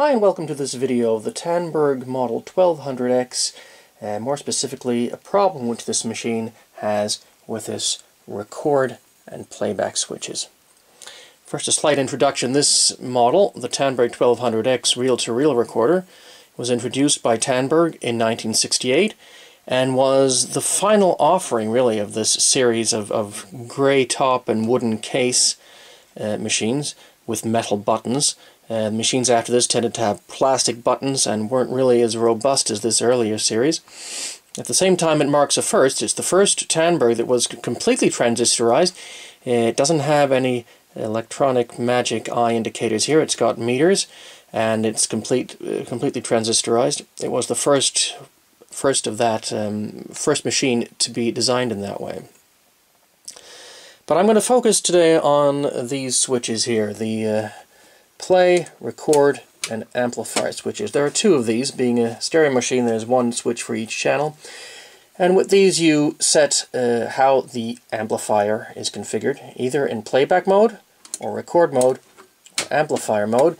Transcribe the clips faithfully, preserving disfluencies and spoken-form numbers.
Hi and welcome to this video of the Tandberg Model twelve hundred X, and more specifically a problem which this machine has with its record and playback switches. First, a slight introduction. This model, the Tandberg twelve hundred X reel-to-reel recorder, was introduced by Tandberg in nineteen sixty-eight and was the final offering really of this series of, of grey top and wooden case uh, machines with metal buttons. Uh, machines after this tended to have plastic buttons and weren't really as robust as this earlier series. At the same time, it marks a first. It's the first Tandberg that was completely transistorized. It doesn't have any electronic magic eye indicators here. It's got meters and it's complete, uh, completely transistorized. It was the first, first of that, um, first machine to be designed in that way. But I'm going to focus today on these switches here. The uh, play, record, and amplifier switches. There are two of these. Being a stereo machine, there's one switch for each channel. And with these you set uh, how the amplifier is configured, either in playback mode, or record mode, or amplifier mode.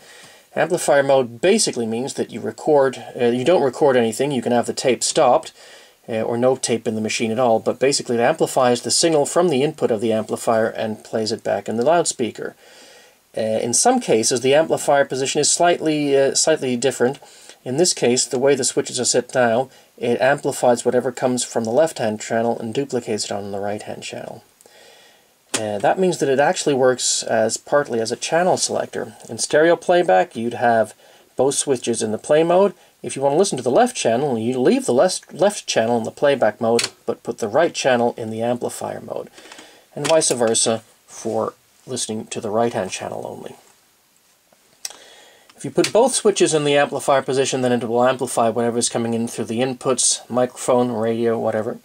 Amplifier mode basically means that you record, uh, you don't record anything, you can have the tape stopped, uh, or no tape in the machine at all, but basically it amplifies the signal from the input of the amplifier and plays it back in the loudspeaker. Uh, in some cases, the amplifier position is slightly, uh, slightly different. In this case, the way the switches are set now, it amplifies whatever comes from the left-hand channel and duplicates it on the right-hand channel. Uh, that means that it actually works as partly as a channel selector. In stereo playback, you'd have both switches in the play mode. If you want to listen to the left channel, you leave the left, left channel in the playback mode, but put the right channel in the amplifier mode, and vice versa for listening to the right-hand channel only. If you put both switches in the amplifier position, then it will amplify whatever is coming in through the inputs, microphone, radio, whatever.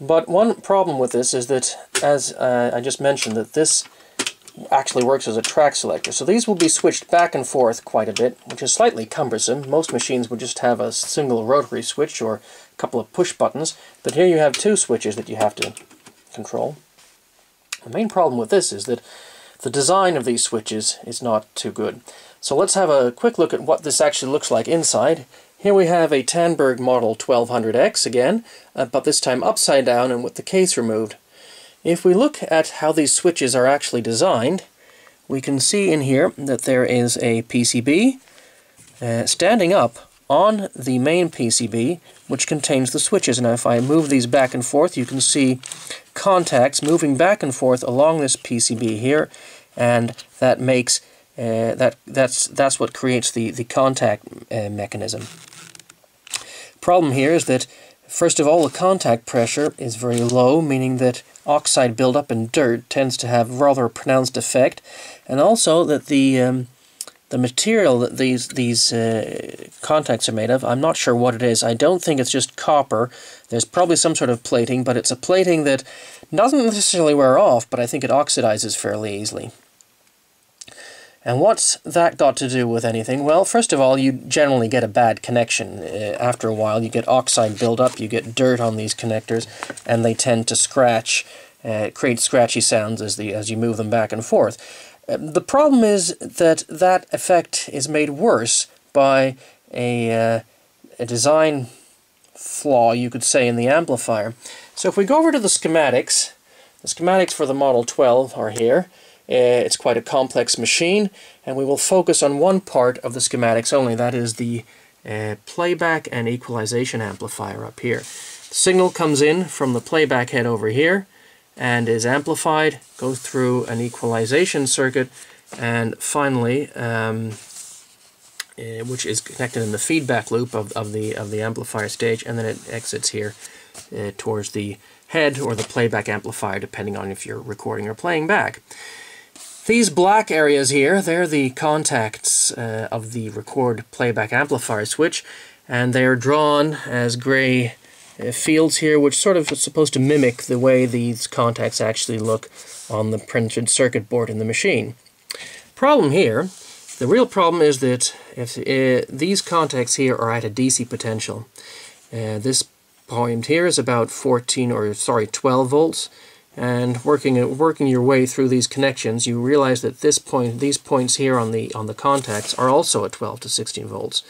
But one problem with this is that, as uh, I just mentioned, that this actually works as a track selector. So these will be switched back and forth quite a bit, which is slightly cumbersome. Most machines would just have a single rotary switch or a couple of push buttons, but here you have two switches that you have to control. The main problem with this is that the design of these switches is not too good. So let's have a quick look at what this actually looks like inside. Here we have a Tandberg Model twelve hundred X again, uh, but this time upside down and with the case removed. If we look at how these switches are actually designed, we can see in here that there is a P C B uh, standing up on the main P C B, which contains the switches. And if I move these back and forth, you can see contacts moving back and forth along this P C B here, and that makes uh, that that's that's what creates the the contact uh, mechanism. Problem here is that first of all, the contact pressure is very low, meaning that oxide buildup and dirt tends to have rather a pronounced effect, and also that the um, the material that these these uh, contacts are made of, I'm not sure what it is. I don't think it's just copper. There's probably some sort of plating, but it's a plating that doesn't necessarily wear off, but I think it oxidizes fairly easily. And what's that got to do with anything? Well, first of all, you generally get a bad connection. Uh, after a while, you get oxide buildup, you get dirt on these connectors, and they tend to scratch, uh, create scratchy sounds as the as you move them back and forth. The problem is that that effect is made worse by a, uh, a design flaw, you could say, in the amplifier. So if we go over to the schematics, the schematics for the Model twelve are here. Uh, it's quite a complex machine, and we will focus on one part of the schematics only, that is the uh, playback and equalization amplifier up here. The signal comes in from the playback head over here, and is amplified, goes through an equalization circuit, and finally, um, uh, which is connected in the feedback loop of, of, the, of the amplifier stage, and then it exits here uh, towards the head or the playback amplifier, depending on if you're recording or playing back. These black areas here, they're the contacts uh, of the record playback amplifier switch, and they are drawn as gray Uh, fields here, which sort of is supposed to mimic the way these contacts actually look on the printed circuit board in the machine. Problem here, the real problem is that if uh, these contacts here are at a D C potential. Uh, this point here is about fourteen, or sorry, twelve volts. and working working your way through these connections, you realize that this point, these points here on the on the contacts are also at twelve to sixteen volts.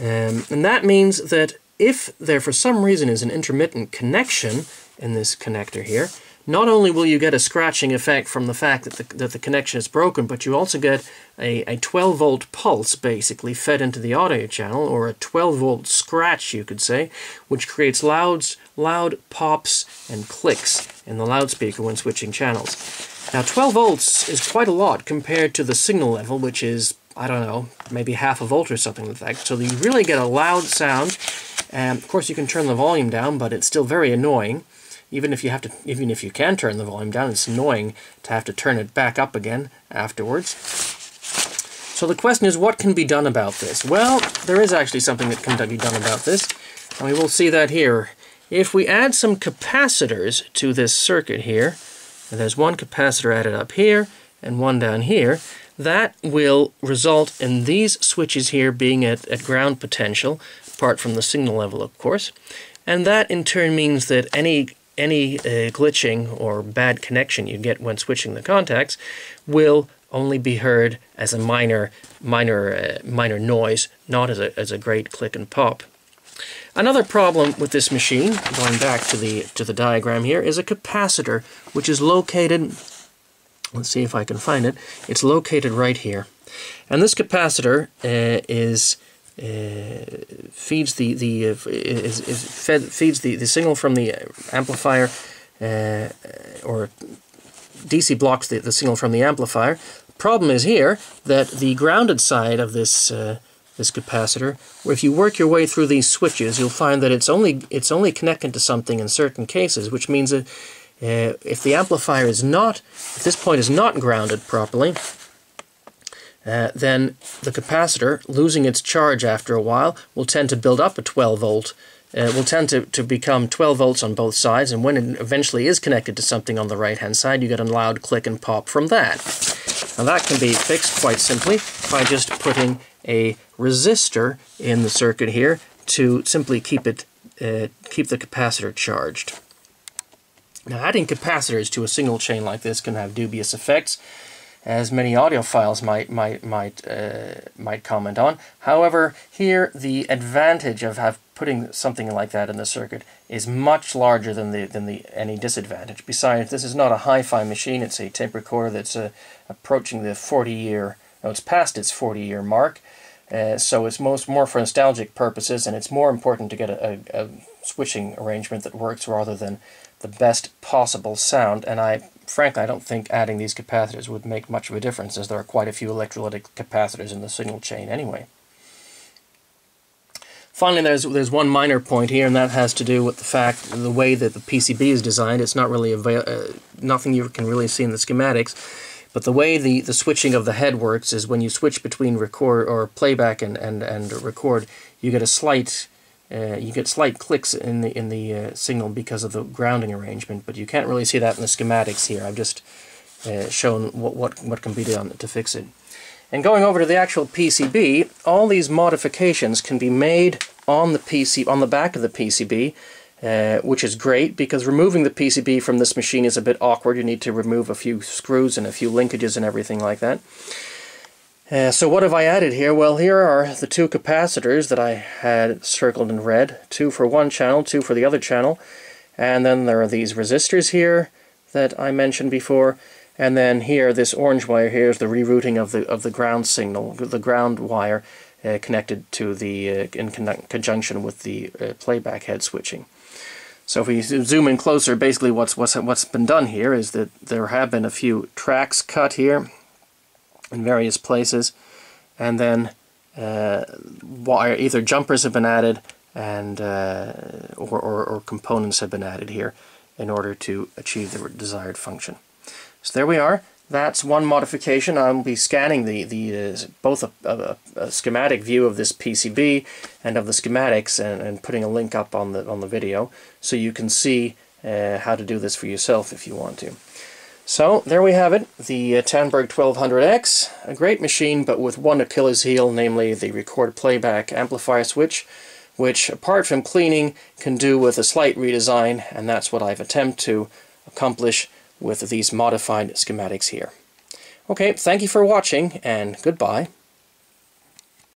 Um, and that means that if there for some reason is an intermittent connection in this connector here, not only will you get a scratching effect from the fact that the, that the connection is broken, but you also get a, a twelve volt pulse basically fed into the audio channel, or a twelve volt scratch you could say, which creates louds, loud pops and clicks in the loudspeaker when switching channels. Now twelve volts is quite a lot compared to the signal level, which is, I don't know, maybe half a volt or something like that, so you really get a loud sound. Um, of course you can turn the volume down, but it's still very annoying. Even if you have to, even if you can turn the volume down, it's annoying to have to turn it back up again afterwards. So the question is, what can be done about this? Well, there is actually something that can be done about this, and we will see that here. If we add some capacitors to this circuit here, and there's one capacitor added up here and one down here, that will result in these switches here being at, at ground potential, apart from the signal level, of course. And that in turn means that any any uh, glitching or bad connection you get when switching the contacts will only be heard as a minor minor uh, minor noise, not as a as a great click and pop. Another problem with this machine, going back to the to the diagram here, is a capacitor which is located, let's see if I can find it, it's located right here. And this capacitor uh, is Uh, feeds the the uh, is, is fed, feeds the the signal from the amplifier, uh, or D C blocks the the signal from the amplifier. Problem is here that the grounded side of this uh, this capacitor, where if you work your way through these switches, you'll find that it's only it's only connected to something in certain cases, which means that uh, if the amplifier is not at this point is not grounded properly, Uh, then the capacitor, losing its charge after a while, will tend to build up a twelve volt, uh, will tend to, to become twelve volts on both sides, and when it eventually is connected to something on the right hand side, you get a loud click and pop from that. Now that can be fixed quite simply by just putting a resistor in the circuit here to simply keep it, uh, keep the capacitor charged. Now adding capacitors to a single chain like this can have dubious effects, as many audiophiles might might might uh, might comment on. However, here the advantage of have putting something like that in the circuit is much larger than the than the any disadvantage. Besides, this is not a hi-fi machine; it's a tape recorder that's uh, approaching the forty year. No, it's past its forty year mark. Uh, so it's most more for nostalgic purposes, and it's more important to get a, a, a switching arrangement that works rather than the best possible sound. And I. Frankly, I don't think adding these capacitors would make much of a difference, as there are quite a few electrolytic capacitors in the signal chain anyway. Finally, there's, there's one minor point here, and that has to do with the fact, the way that the P C B is designed. It's not really, uh, nothing you can really see in the schematics, but the way the, the switching of the head works is when you switch between record or playback and, and, and record, you get a slight Uh, you get slight clicks in the in the uh, signal because of the grounding arrangement, but you can't really see that in the schematics here. I've just uh, shown what, what, what can be done to fix it. And going over to the actual P C B, all these modifications can be made on the P C on the back of the P C B, uh, which is great, because removing the P C B from this machine is a bit awkward. You need to remove a few screws and a few linkages and everything like that. Uh, so what have I added here? Well, here are the two capacitors that I had circled in red, two for one channel, two for the other channel, and then there are these resistors here that I mentioned before, and then here, this orange wire here is the rerouting of the of the ground signal, the ground wire uh, connected to the, uh, in con conjunction with the uh, playback head switching. So if we zoom in closer, basically what's, what's, what's been done here is that there have been a few tracks cut here in various places, and then uh, wire, either jumpers have been added, and uh, or, or, or components have been added here in order to achieve the desired function. So there we are. That's one modification. I'll be scanning the, the uh, both a, a, a schematic view of this P C B and of the schematics, and, and putting a link up on the, on the video so you can see uh, how to do this for yourself if you want to. So there we have it, the uh, Tandberg twelve hundred X, a great machine but with one Achilles heel, namely the record playback amplifier switch, which apart from cleaning can do with a slight redesign, and that's what I've attempt to, accomplish with these modified schematics here. Okay, thank you for watching, and goodbye.